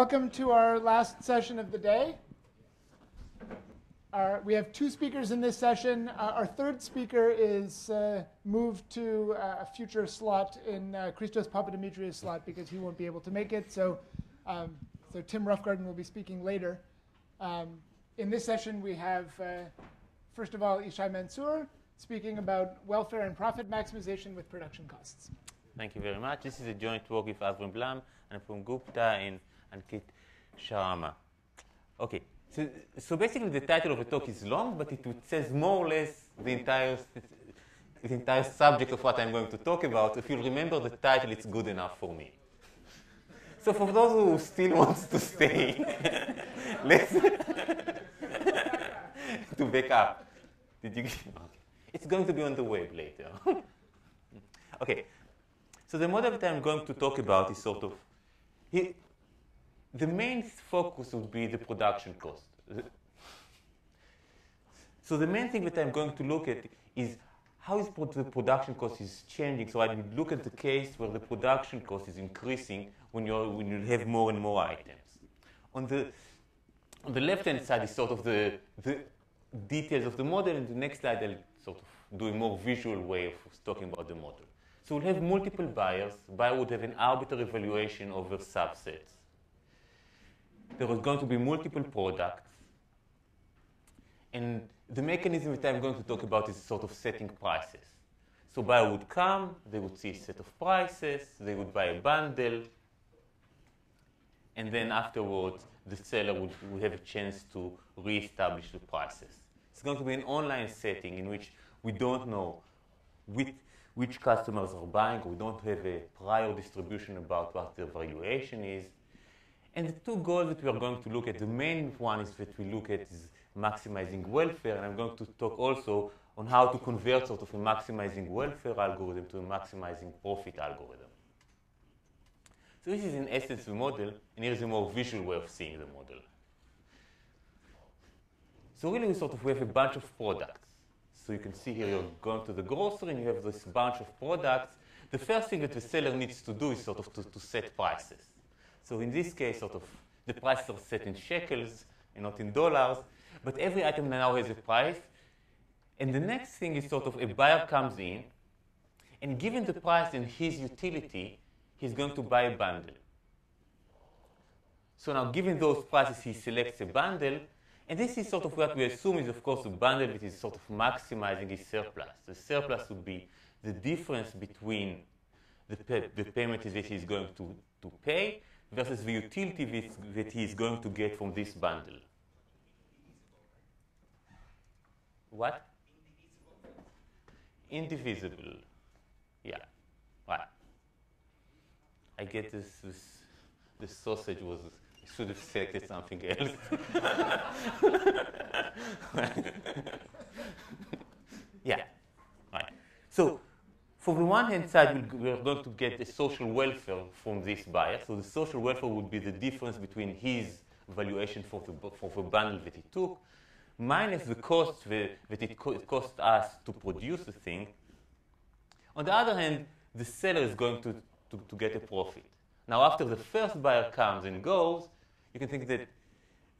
Welcome to our last session of the day. We have two speakers in this session. Our third speaker is moved to a future slot in Christos Papadimitriou's slot because he won't be able to make it. So Tim Roughgarden will be speaking later. In this session, we have, first of all, Yishay Mansour speaking about welfare and profit maximization with production costs. Thank you very much. This is a joint work with Avrim Blum and from Gupta and Kit Sharma. Okay, so basically the title of the talk is long, but it says more or less the entire subject of what I'm going to talk about. If you'll remember the title, it's good enough for me. So for those who still want to stay, let's to back up. Did you get okay. It's going to be on the web later. Okay. So the model that I'm going to talk about is sort of, the main focus would be the production cost. So the main thing that I'm going to look at is how is the production cost is changing. So I would look at the case where the production cost is increasing when you have more and more items. On the left-hand side is sort of the details of the model, and the next slide I'll sort of do a more visual way of talking about the model. So we'll have multiple buyers. Buyer would have an arbitrary valuation over subsets. There are going to be multiple products. And the mechanism that I'm going to talk about is sort of setting prices. So buyer would come, they would see a set of prices, they would buy a bundle, and then afterwards the seller would have a chance to reestablish the prices. It's going to be an online setting in which we don't know which customers are buying. We don't have a prior distribution about what the valuation is. And the two goals that we are going to look at, the main one is that we look at is maximizing welfare, and I'm going to talk also on how to convert sort of a maximizing welfare algorithm to a maximizing profit algorithm. So this is in essence the model, and here's a more visual way of seeing the model. So really we have a bunch of products. So you can see here you're going to the grocery and you have this bunch of products. The first thing that the seller needs to do is sort of to set prices. So in this case, sort of the prices are set in shekels and not in dollars, but every item now has a price. And the next thing is sort of a buyer comes in, and given the price and his utility, he's going to buy a bundle. So now given those prices, he selects a bundle. And this is sort of what we assume is, of course, a bundle that is sort of maximizing his surplus. The surplus would be the difference between the payment that he's going to pay versus the utility that he's going to get from this bundle. What? Indivisible. Yeah. Right. I get this sausage was... should have selected something else. Yeah, right. So from the one hand side, we're going to get the social welfare from this buyer. So the social welfare would be the difference between his valuation for the bundle that he took, minus the cost that it cost us to produce the thing. On the other hand, the seller is going to get a profit. Now after the first buyer comes and goes, you can think that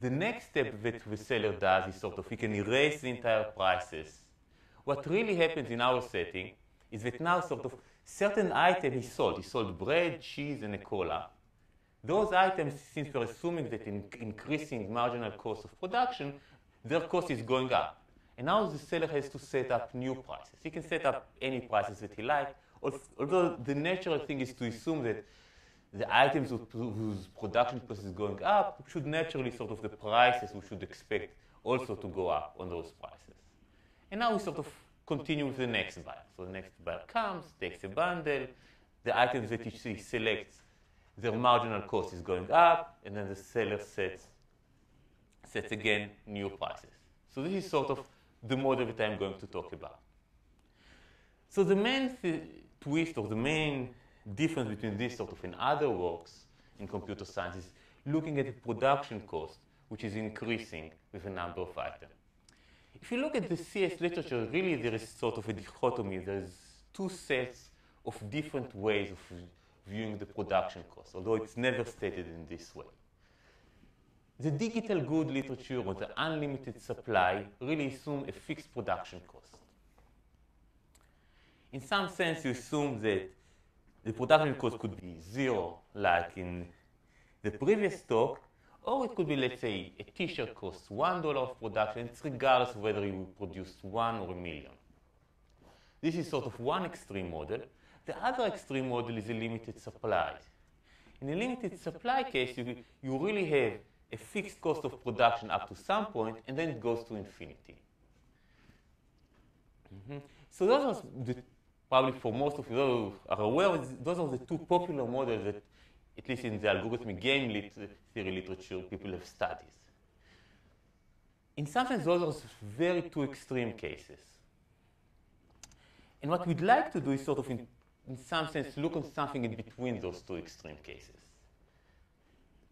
the next step that the seller does is sort of he can erase the entire prices. What really happens in our setting is that now sort of certain items he sold. He sold bread, cheese, and a cola. Those items, since we're assuming that in increasing marginal cost of production, their cost is going up. And now the seller has to set up new prices. He can set up any prices that he likes, although the natural thing is to assume that the items whose production cost is going up should naturally sort of the prices we should expect also to go up on those prices. And now we sort of continue with the next buyer. So the next buyer comes, takes a bundle, the items that he selects, their marginal cost is going up, and then the seller sets again new prices. So this is sort of the model that I'm going to talk about. So the main twist or the main difference between this sort of and other works in computer science is looking at the production cost, which is increasing with a number of items. If you look at the CS literature, really there is sort of a dichotomy. There's two sets of different ways of viewing the production cost, although it's never stated in this way. The digital good literature or the unlimited supply really assume a fixed production cost. In some sense, you assume that the production cost could be zero, like in the previous talk, or it could be, let's say, a T-shirt costs $1 of production, it's regardless of whether you produce 1 or 1 million. This is sort of one extreme model. The other extreme model is a limited supply. In a limited supply case, you really have a fixed cost of production up to some point, and then it goes to infinity. So those are the, probably for most of you who are aware, those are the two popular models that, at least in the algorithmic game theory literature, people have studied. In some sense, those are very two extreme cases. And what we'd like to do is sort of, in some sense, look at something in between those two extreme cases.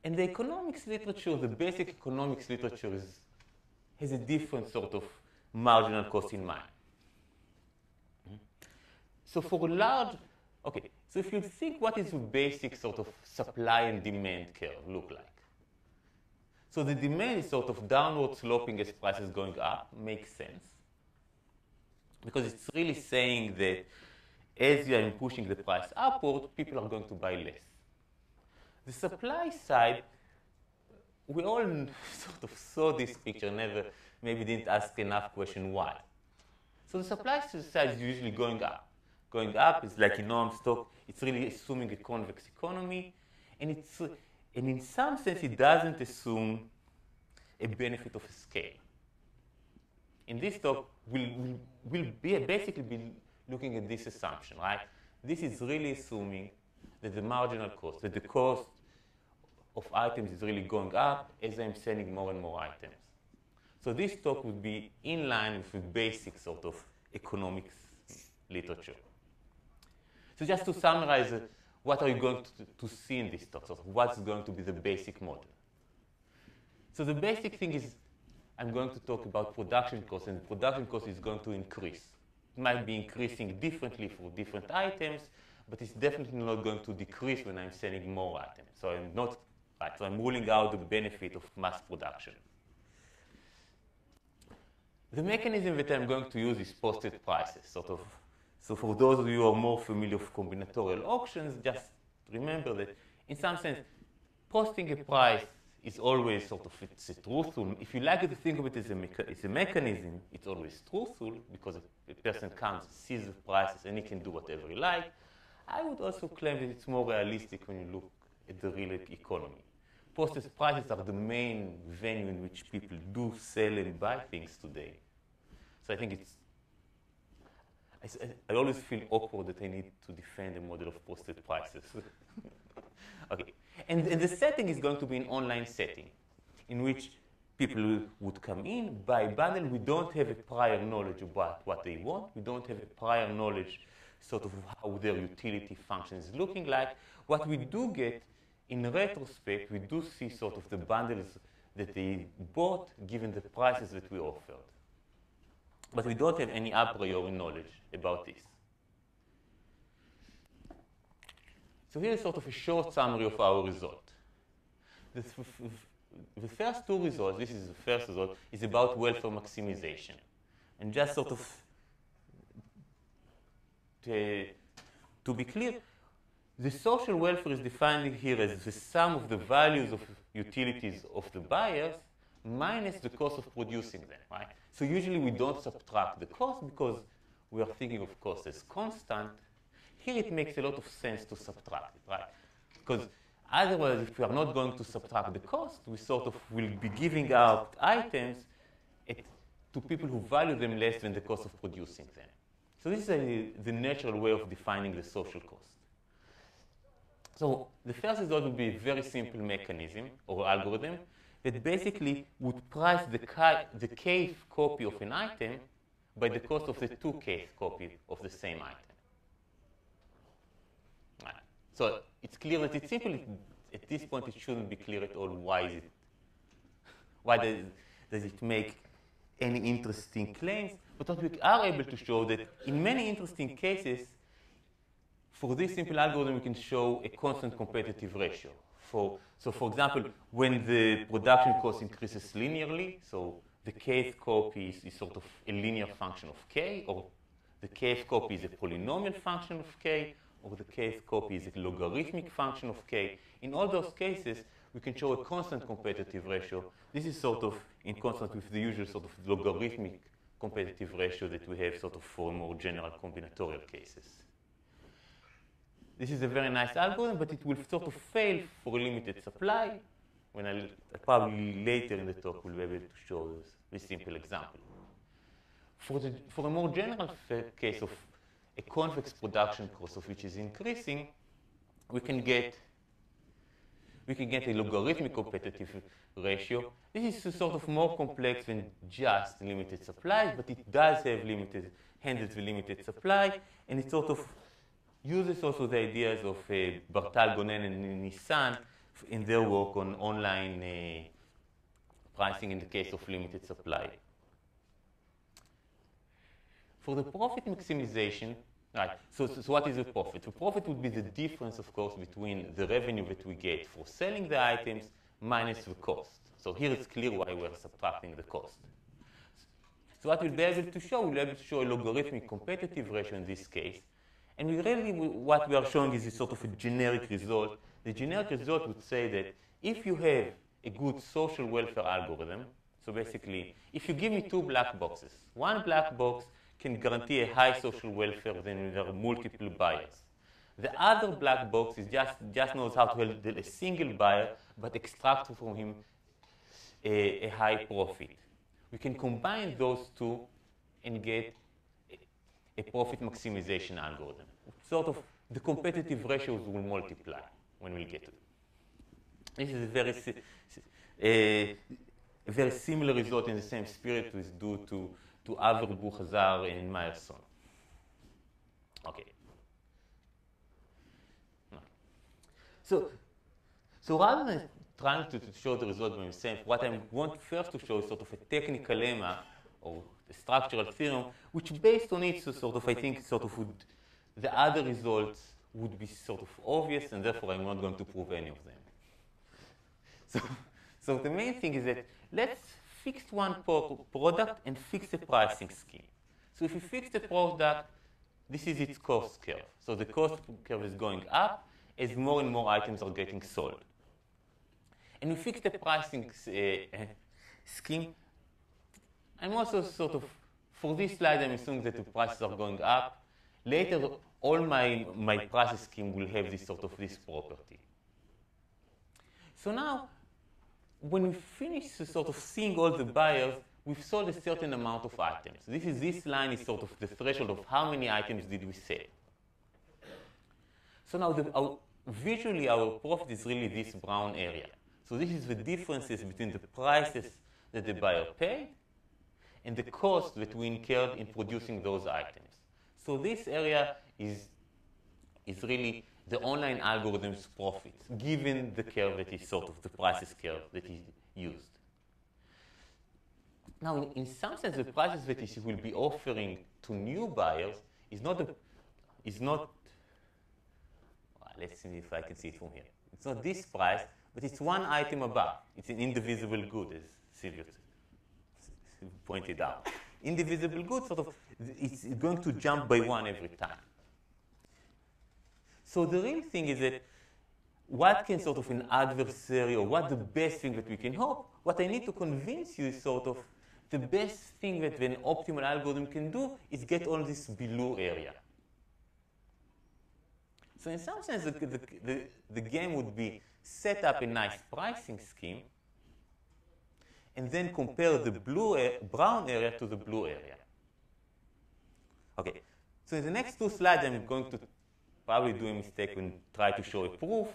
And the economics literature, the basic economics literature, has a different sort of marginal cost in mind. So for a large, okay, so if you think what is the basic sort of supply and demand curve look like? So the demand is sort of downward sloping as prices going up, makes sense. Because it's really saying that as you are pushing the price upward, people are going to buy less. The supply side, we all sort of saw this picture, never, maybe didn't ask enough question why. So the supply side is usually going up. Going up is like in Noam's talk, it's really assuming a convex economy. And in some sense, it doesn't assume a benefit of a scale. In this talk, we'll basically be looking at this assumption, right? This is really assuming that the marginal cost, that the cost of items is really going up as I'm sending more and more items. So this talk would be in line with the basic sort of economics literature. So just to summarize, what are you going to see in this talk? So what's going to be the basic model? So the basic thing is I'm going to talk about production cost, and production cost is going to increase. It might be increasing differently for different items, but it's definitely not going to decrease when I'm selling more items. So I'm not, right, so I'm ruling out the benefit of mass production. The mechanism that I'm going to use is posted prices, sort of. So for those of you who are more familiar with combinatorial auctions, just remember that in some sense, posting a price is always sort of, it's a truthful. If you like to think of it as a mechanism, it's always truthful because a person comes, sees the prices, and he can do whatever he likes. I would also claim that it's more realistic when you look at the real economy. Posted prices are the main venue in which people do sell and buy things today. So I think it's, I always feel awkward that I need to defend the model of posted prices. Okay, and the setting is going to be an online setting in which people would come in, buy a bundle. We don't have a prior knowledge about what they want. We don't have a prior knowledge sort of how their utility function is looking like. What we do get, in retrospect, we do see sort of the bundles that they bought given the prices that we offered. But we don't have any a priori knowledge about this. So here's sort of a short summary of our result. The first two results, this is the first result, is about welfare maximization. And just sort of to be clear, the social welfare is defined here as the sum of the values of utilities of the buyers minus the cost of producing them, right? So usually we don't subtract the cost because we are thinking of cost as constant. Here it makes a lot of sense to subtract it, right? Because otherwise, if we are not going to subtract the cost, we sort of will be giving out items to people who value them less than the cost of producing them. So this is the natural way of defining the social cost. So the first result would be a very simple mechanism or algorithm that basically would price the kth copy of an item by the cost of the 2kth copy of the same item. Right. So it's clear that it's simple. At this point, it shouldn't be clear at all why does it make any interesting claims. But what we are able to show that in many interesting cases, For this simple algorithm, we can show a constant competitive ratio. For example, when the production cost increases linearly, so the kth copy is sort of a linear function of k, or the kth copy is a polynomial function of k, or the kth copy is a logarithmic function of k. In all those cases, we can show a constant competitive ratio. This is sort of in constant with the usual sort of logarithmic competitive ratio that we have sort of for more general combinatorial cases. This is a very nice algorithm, but it will sort of fail for limited supply. When I probably later in the talk will be able to show this simple example. For a more general case of a convex production cost of which is increasing, we can get a logarithmic competitive ratio. This is sort of more complex than just limited supply, but it does have limited handles with limited supply, and it sort of uses also the ideas of Bartal, Gonen, and Nissan in their work on online pricing in the case of limited supply. For the profit maximization, right, so what is the profit? The profit would be the difference, of course, between the revenue that we get for selling the items minus the cost. So here it's clear why we're subtracting the cost. So what we'll be able to show, we'll be able to show a logarithmic competitive ratio in this case. And what we are showing is a sort of a generic result. The generic result would say that if you have a good social welfare algorithm, so basically, if you give me two black boxes, one black box can guarantee a high social welfare when there are multiple buyers. The other black box is just knows how to handle a single buyer, but extract from him a high profit. We can combine those two and get a profit maximization algorithm. Sort of the competitive ratios will multiply when we get to them. This is a very similar result in the same spirit is due to Avner Buchhazar and Myerson. Okay. So rather than trying to show the result by myself, what I want first to show is sort of a technical lemma or a structural theorem, which based on it, so sort of, I think, sort of would, the other results would be sort of obvious, and therefore I'm not going to prove any of them. So the main thing is that let's fix one product and fix a pricing scheme. So if you fix the product, this is its cost curve. So the cost curve is going up as more and more items are getting sold. And we fix the pricing scheme. I'm also sort of, for this slide, I'm assuming that the prices are going up. Later, all my price scheme will have this sort of this property. So now, when we finish sort of seeing all the buyers, we've sold a certain amount of items. This line is sort of the threshold of how many items did we sell. So now, visually, our profit is really this brown area. So this is the differences between the prices that the buyer paid and the cost that we incurred in producing those items. So this area is really the online algorithm's profits, given the curve that is sort of the prices curve that is used. Now, in some sense, the prices that it will be offering to new buyers is not. Let's see if I can see it from here. It's not this price, but it's one item above. It's an indivisible good, as Silvio pointed out. Indivisible good, sort of, it's going to jump by one every time. So the real thing is that what can sort of an adversary, or what the best thing that we can hope, what I need to convince you is sort of the best thing that an optimal algorithm can do is get all this below area. So in some sense, the game would be set up a nice pricing scheme, and then compare the brown area to the blue area. Okay, so in the next two slides, I'm going to probably do a mistake and try to show a proof,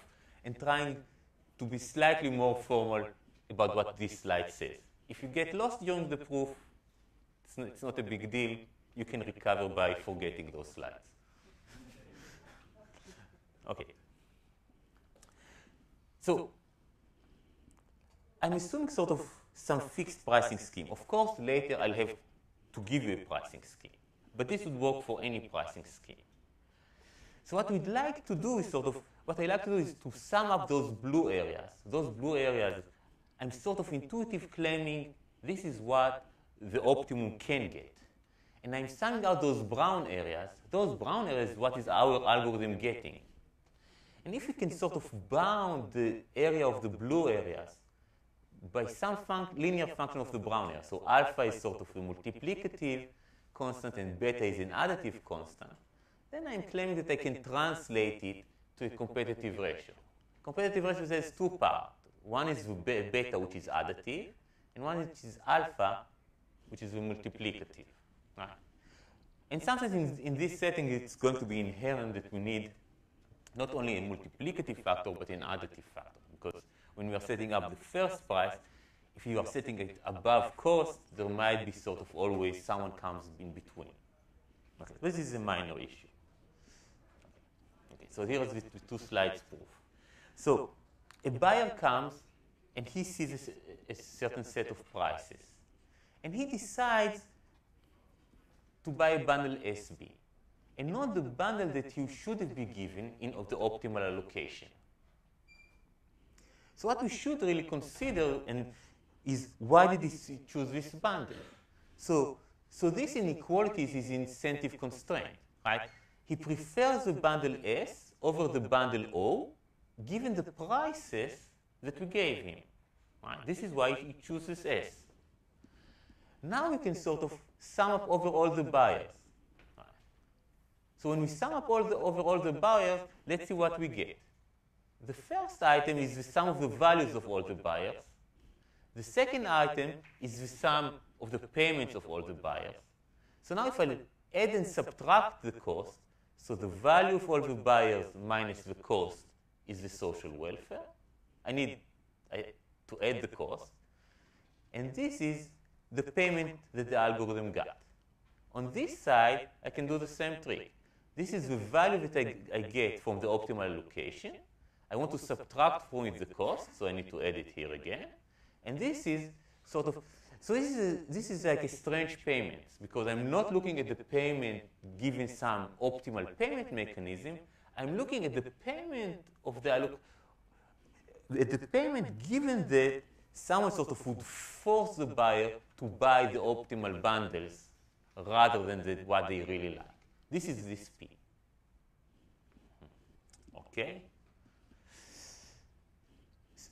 and trying to be slightly more formal about what this slide says. If you get lost during the proof, it's not a big deal. You can recover by forgetting those slides. Okay. So I'm assuming sort of some fixed pricing scheme. Of course, later I'll have to give you a pricing scheme. But this would work for any pricing scheme. So what we'd like to do is sort of, what I like to do is to sum up those blue areas. Those blue areas, I'm sort of intuitive claiming this is what the optimum can get. And I'm summing out those brown areas. Those brown areas, what is our algorithm getting? And if we can sort of bound the area of the blue areas by some linear function of the brown area, so alpha is sort of a multiplicative constant and beta is an additive constant, then I'm claiming that I can translate it to a competitive ratio. Competitive ratio has two parts. One is beta, which is additive, and one which is alpha, which is multiplicative. Right. And sometimes in this setting, it's going to be inherent that we need not only a multiplicative factor, but an additive factor. Because when we are setting up the first price, if you are setting it above cost, there might be sort of always someone comes in between. Okay. This is a minor issue. Okay. So here's the two slides proof. So a buyer comes, and he sees a certain set of prices. And he decides to buy a bundle SB, and not the bundle that you should have been given in the optimal allocation. So what we should really consider is why did he choose this bundle? So this inequality is his incentive constraint, right? He prefers the bundle S over the bundle O, given the prices that we gave him. Right? This is why he chooses S. Now we can sort of sum up over all the buyers. Right. So when we sum up over all the buyers, let's see what we get. The first item is the sum of the values of all the buyers. The second item is the sum of the payments of all the buyers. So now if I add and subtract the cost, so the value of all the buyers minus the cost is the social welfare. I need to add the cost. And this is the payment that the algorithm got. On this side, I can do the same trick. This is the value that I get from the optimal allocation. I want to subtract from it the cost, so I need to add it here again. And this is sort of, so this is like a strange payment, because I'm not looking at the payment given some optimal payment mechanism. I'm looking at the payment of the payment given that someone sort of would force the buyer to buy the optimal bundles rather than what they really like. This is this P. Okay?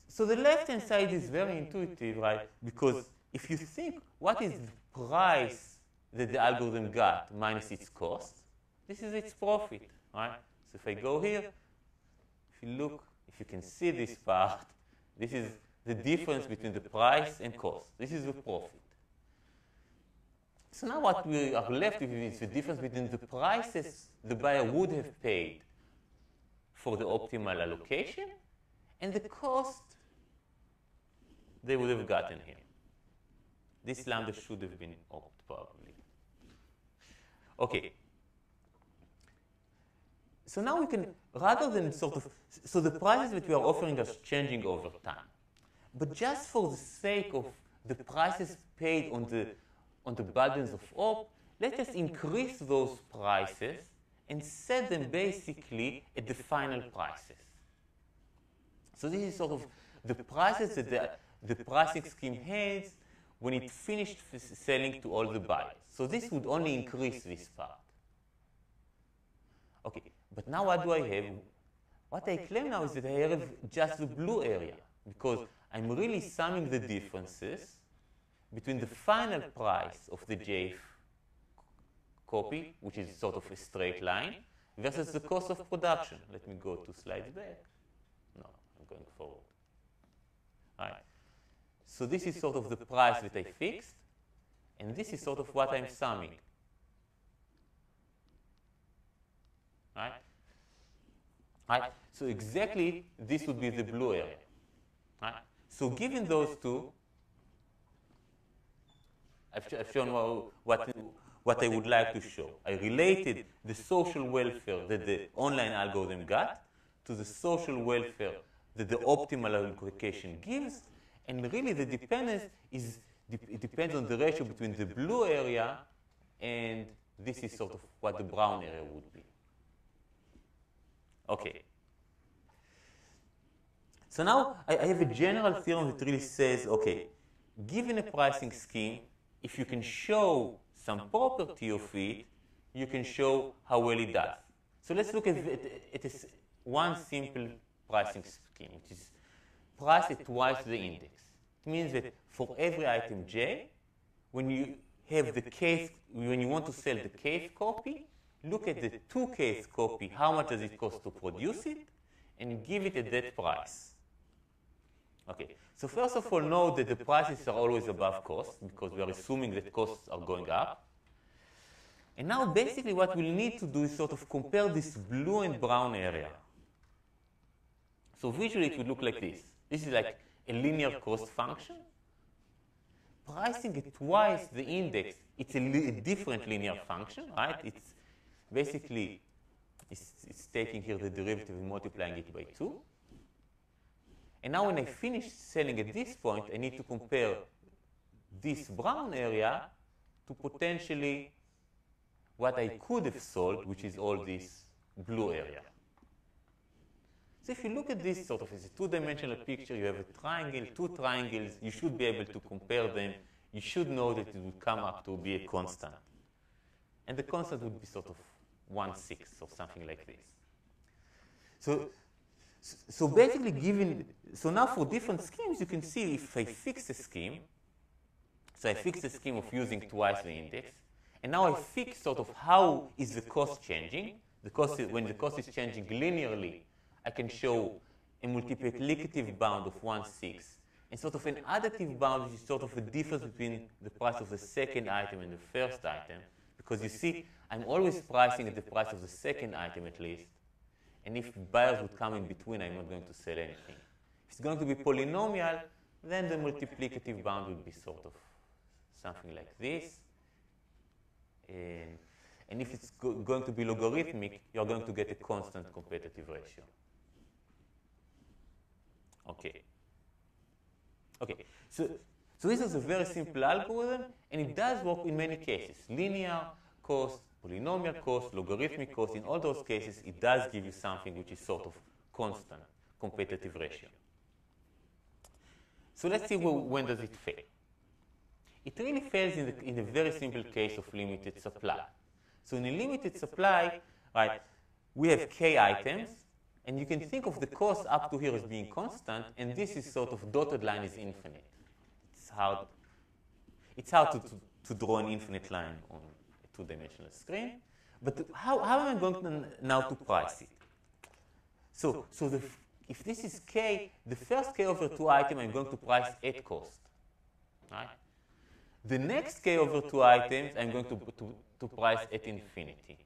So the left-hand side is very intuitive, right? Because if you think, what is the price that the algorithm got minus its cost? This is its profit, right? So if I go here, if you look, if you can see this part, this is the difference between the price and cost. This is the profit. So now what we are left with is the difference between the prices the buyer would have paid for the optimal allocation and the cost they would have gotten here. This lambda should have been opt probably. Okay. So now we can, rather than sort of, so the prices that we are offering are changing over time. But just for the sake of the prices paid on the bundles of op, let us increase those prices and set them basically at the final prices. So this is sort of the prices that the pricing scheme has when it finished selling to all the buyers. So this would only increase this part. Okay, but now what do I have? What I claim now is that I have just the blue area, because I'm really summing the differences between the final price of the JF copy, which is sort of a straight line, versus the cost of production. Let me go 2 slides back. No, I'm going forward. All right. So this is sort of the price that I fixed, and this is sort of what I'm summing. All right. All right. So exactly this would be the blue area. All right. So given those two, I've shown what I would like to show. I related the social welfare that the online algorithm got to the social welfare that the optimal allocation gives, and really the dependence is, it depends on the ratio between the blue area, and this is sort of what the brown area would be. Okay. So now I have a general theorem that really says, okay, given a pricing scheme, if you can show some property of it, you can show how well it does. So let's look at it one simple pricing scheme, which is price at twice the index. It means that for every item j, when you have the kth, when you want to sell the kth copy, look at the 2kth copy, how much does it cost to produce it, and give it at that price. Okay, so first of all, note that the prices are always above cost, because we are assuming that costs are going up. And now basically what we'll need to do is sort of compare this blue and brown area. So visually it would look like this. This is like a linear cost function. Pricing at twice the index, it's a different linear function, right? It's basically, it's taking here the derivative and multiplying it by 2. And now when I finish selling at this point, I need to compare this brown area to potentially what I could have sold, which is all this blue area. So if you look at this sort of as a two-dimensional picture, you have a triangle, two triangles, you should be able to compare them. You should know that it would come up to be a constant. And the constant would be sort of 1/6 or something like this. So basically given, so now for different schemes, you can see if I fix a scheme, so I fix the scheme of using twice the index, and now I fix sort of how is the cost changing. The cost is, when the cost is changing linearly, I can show a multiplicative bound of 1/6 and sort of an additive bound, which is sort of a difference between the price of the second item and the first item. Because you see, I'm always pricing at the price of the second item at least. And if buyers would come in between, I'm not going to sell anything. If it's going to be polynomial, then the multiplicative bound would be sort of something like this. And if it's going to be logarithmic, you're going to get a constant competitive ratio. Okay. Okay. So this is a very simple algorithm, and it does work in many cases. Linear cost, polynomial cost, logarithmic cost, in all those cases, it does give you something which is sort of constant, competitive ratio. So let's see when does it fail. It really fails in the very simple case of limited supply. So in a limited supply, right, we have k items, and you can think of the cost up to here as being constant, and this is sort of dotted line is infinite. It's hard to draw an infinite line on a two-dimensional screen. But how am I going to now to price it? So if this is k, the first k over 2 item I'm going to price at cost. Right? The next k over 2 items I'm going to price at infinity.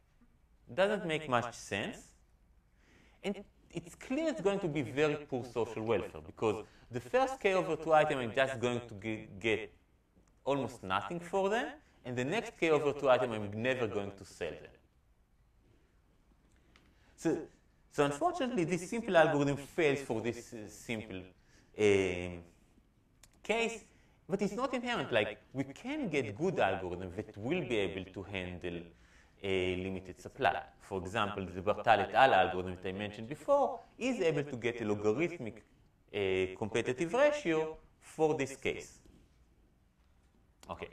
Doesn't make much sense. And it's clear it's going to be very poor social welfare, because the first k over 2 item I'm just going to get almost nothing for them, and the next k over 2 item I'm never going to sell them. So unfortunately, this simple algorithm fails for this simple case, but it's not inherent. Like, we can get good algorithms that will be able to handle a limited supply. For example, the Bartal et al. Algorithm that I mentioned before is able to get a logarithmic competitive ratio for this case. Okay.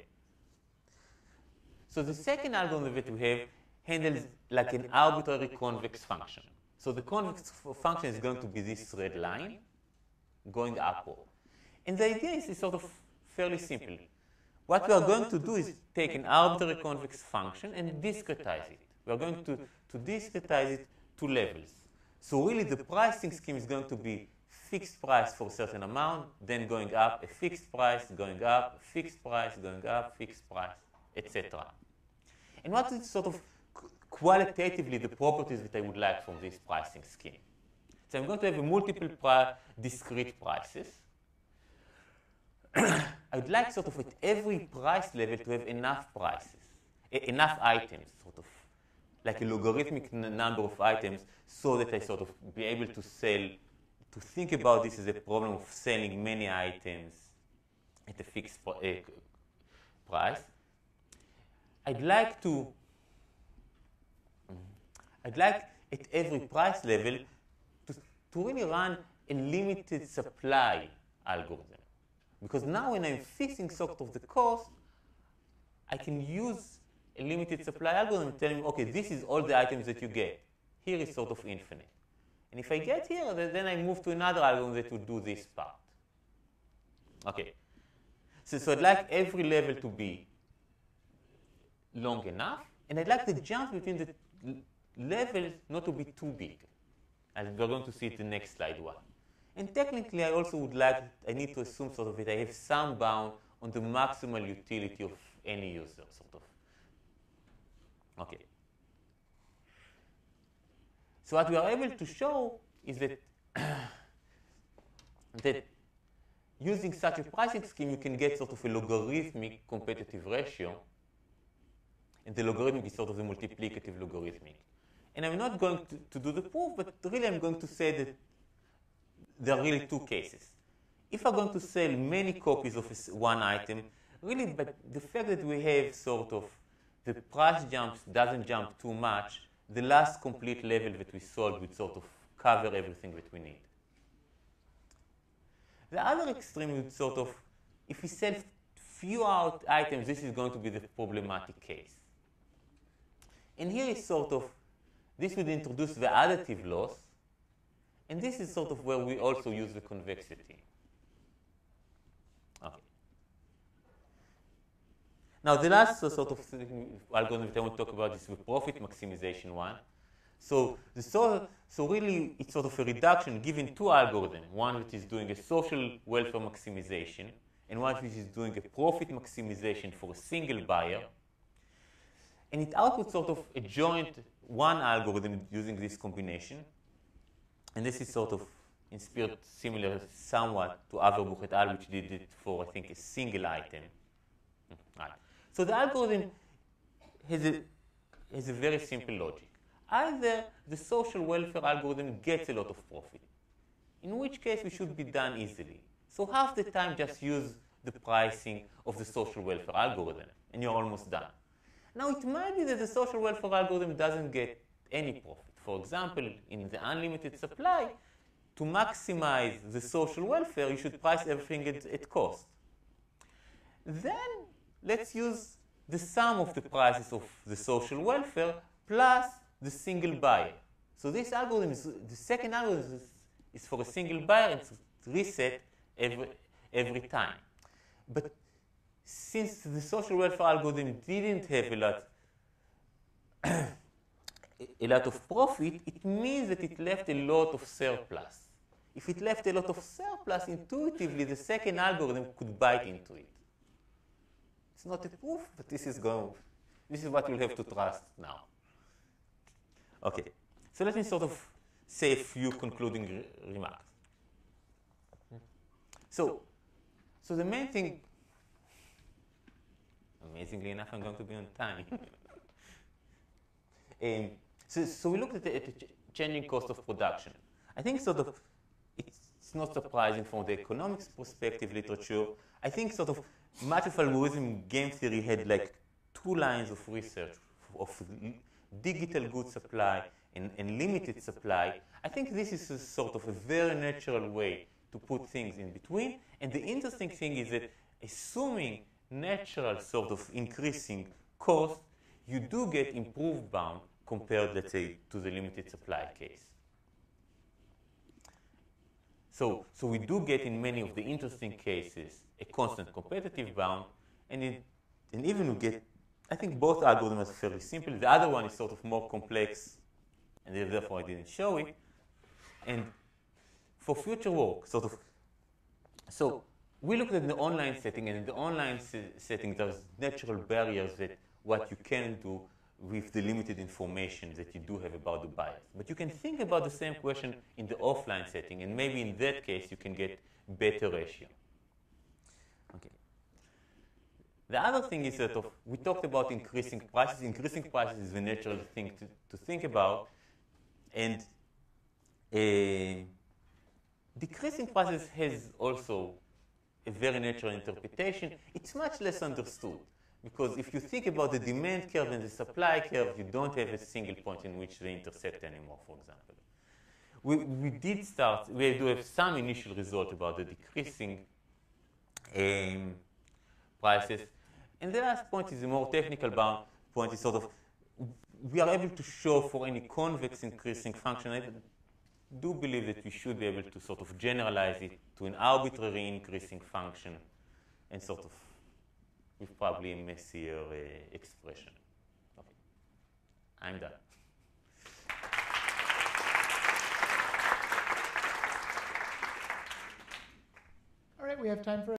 So the second algorithm that we have handles like an arbitrary convex function. So the convex function is going to be this red line going upward. And the idea is sort of fairly simple. What we are going to do is take an arbitrary convex function and discretize it. We are going to discretize it to levels. So really the pricing scheme is going to be fixed price for a certain amount, then going up, a fixed price, going up, a fixed price, going up, fixed price, etc. And what is sort of qualitatively the properties that I would like from this pricing scheme? So I'm going to have multiple discrete prices. I'd like sort of at every price level to have enough prices, enough items, sort of like a logarithmic number of items, so that I sort of be able to sell, to think about this as a problem of selling many items at a fixed price. I'd like at every price level to really run a limited supply algorithm. Because now when I'm fixing sort of the cost, I can use a limited supply algorithm and tell me, okay, this is all the items that you get. Here is sort of infinite. And if I get here, then I move to another algorithm that would do this part. Okay. So I'd like every level to be long enough, and I'd like the jump between the levels not to be too big. And we're going to see it in the next slide one. And technically, I also would like, I need to assume sort of that I have some bound on the maximal utility of any user, sort of. Okay. So what we are able to show is that, that using such a pricing scheme, you can get sort of a logarithmic competitive ratio. And the logarithmic is sort of the multiplicative logarithmic. And I'm not going to do the proof, but really I'm going to say that there are really two cases. If I'm going to sell many copies of one item, really, but the fact that we have sort of the price jumps doesn't jump too much, the last complete level that we solved would sort of cover everything that we need. The other extreme would sort of, if we sell few out items, this is going to be the problematic case. And here is sort of, this would introduce the additive loss, and this is sort of where we also use the convexity. Okay. Now, the last sort of algorithm that I want to talk about is the profit maximization one. So really, it's sort of a reduction given two algorithms, one which is doing a social welfare maximization and one which is doing a profit maximization for a single buyer. And it outputs sort of a joint one algorithm using this combination. And this is sort of inspired similar somewhat to Averbuch et al., which did it for, I think, a single item. Right. So the algorithm has a very simple logic. Either the social welfare algorithm gets a lot of profit, in which case we should be done easily. So half the time just use the pricing of the social welfare algorithm, and you're almost done. Now it might be that the social welfare algorithm doesn't get any profit. For example, in the unlimited supply, to maximize the social welfare, you should price everything at cost. Then let's use the sum of the prices of the social welfare plus the single buyer. So this algorithm, the second algorithm is for a single buyer, and it's reset every time. But since the social welfare algorithm didn't have a lot of profit, it means that it left a lot of surplus. If it left a lot of surplus, intuitively the second algorithm could bite into it. It's not a proof, but this is what we'll have to trust now. Okay, so let me sort of say a few concluding remarks. So the main thing, amazingly enough, I'm going to be on time. So we looked at the changing cost of production. I think sort of it's not surprising from the economics perspective literature. I think sort of much of algorithm game theory had like two lines of research of digital goods supply and limited supply. I think this is a sort of a very natural way to put things in between. And the interesting thing is that assuming natural sort of increasing cost, you do get improved bound compared, let's say, to the limited supply case. So we do get in many of the interesting cases a constant competitive bound, and even we get, I think both algorithms are fairly simple. The other one is sort of more complex, and therefore I didn't show it. And for future work, sort of, so we looked at the online setting, and in the online setting, there's natural barriers that what you can do with the limited information that you do have about the buyers. But you can think about the same question in the offline setting, and maybe in that case, you can get better ratio. Okay. The other thing is that we talked about increasing prices. Increasing prices is the natural thing to think about, and decreasing prices has also a very natural interpretation. It's much less understood. Because if you think about the demand curve and the supply curve, you don't have a single point in which they intersect anymore, for example. We do have some initial result about the decreasing prices. And the last point is a more technical bound point, is sort of, we are able to show for any convex increasing function. I do believe that we should be able to sort of generalize it to an arbitrary increasing function and sort of with probably a messier expression. Okay. I'm done. All right, we have time for